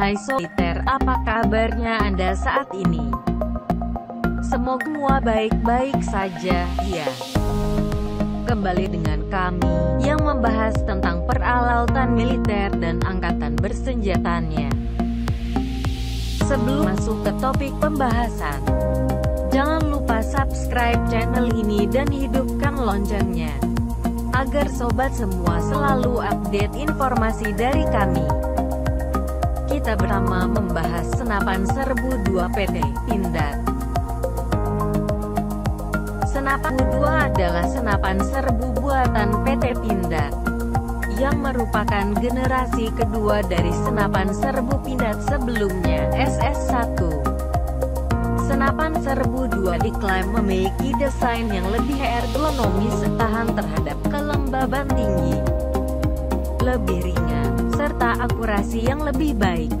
Hai Soliter, apa kabarnya Anda saat ini? Semoga baik-baik saja, ya. Kembali dengan kami, yang membahas tentang peralatan militer dan angkatan bersenjatanya. Sebelum masuk ke topik pembahasan, jangan lupa subscribe channel ini dan hidupkan loncengnya, agar sobat semua selalu update informasi dari kami. Kita bersama membahas senapan serbu 2 PT Pindad. Senapan serbu 2 adalah senapan serbu buatan PT Pindad, yang merupakan generasi kedua dari senapan serbu Pindad sebelumnya, SS1. Senapan serbu 2 diklaim memiliki desain yang lebih ergonomis, tahan terhadap kelembaban tinggi, lebih ringan, serta akurasi yang lebih baik.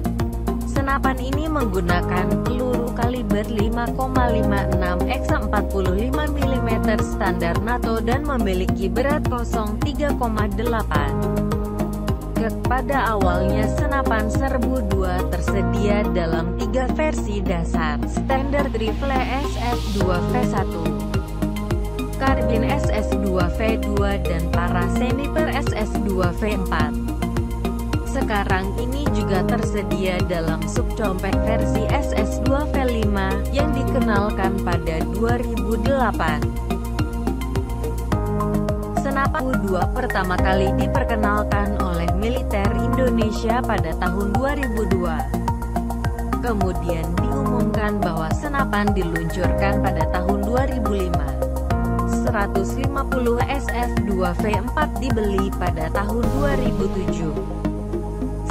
Senapan ini menggunakan peluru kaliber 5,56 x 45 mm standar NATO dan memiliki berat 03,8 kg. Pada awalnya, senapan serbu 2 tersedia dalam 3 versi dasar: standar rifle SS2 V1, karbin SS2 V2, dan para sniper SS2 V4. Sekarang ini juga tersedia dalam subcompet versi SS2 V5 yang dikenalkan pada 2008. Senapan serbu 2 pertama kali diperkenalkan oleh militer Indonesia pada tahun 2002. Kemudian diumumkan bahwa senapan diluncurkan pada tahun 2005. 150 SS2 V4 dibeli pada tahun 2007.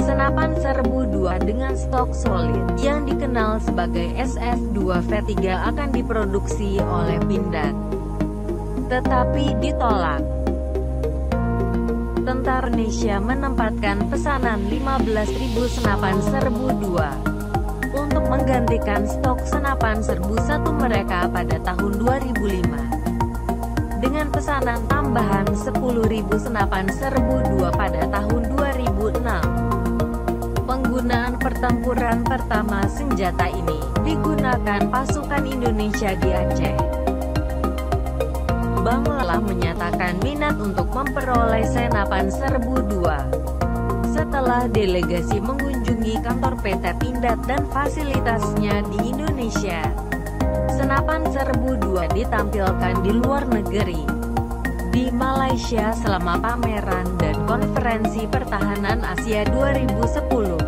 Senapan serbu 2 dengan stok solid yang dikenal sebagai SS2 V3 akan diproduksi oleh Pindad, tetapi ditolak. Tentara Indonesia menempatkan pesanan 15.000 senapan serbu 2 untuk menggantikan stok senapan serbu 1 mereka pada tahun 2005 dengan pesanan tambahan 10.000 senapan serbu 2 pada tahun 2006. Penggunaan pertempuran pertama senjata ini digunakan pasukan Indonesia di Aceh. Bangla menyatakan minat untuk memperoleh senapan serbu 2 setelah delegasi mengunjungi kantor PT Pindad dan fasilitasnya di Indonesia. Senapan serbu 2 ditampilkan di luar negeri, di Malaysia selama pameran dan konferensi pertahanan Asia 2010.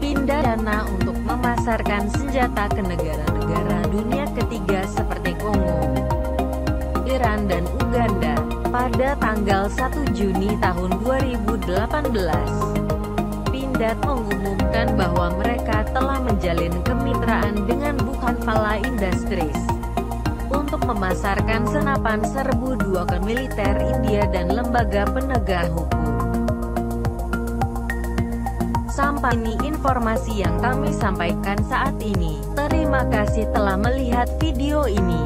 Pindad dana untuk memasarkan senjata ke negara-negara dunia ketiga seperti Kongo, Iran, dan Uganda pada tanggal 1 Juni tahun 2018. Pindad mengumumkan bahwa mereka telah menjalin kemitraan dengan Bhukhanvala Industries untuk memasarkan senapan serbu 2 ke militer India dan lembaga penegak hukum. Sampai ini informasi yang kami sampaikan saat ini. Terima kasih telah melihat video ini.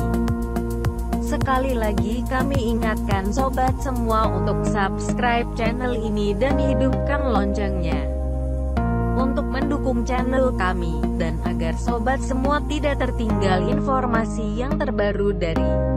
Sekali lagi kami ingatkan sobat semua untuk subscribe channel ini dan hidupkan loncengnya, untuk mendukung channel kami, dan agar sobat semua tidak tertinggal informasi yang terbaru dari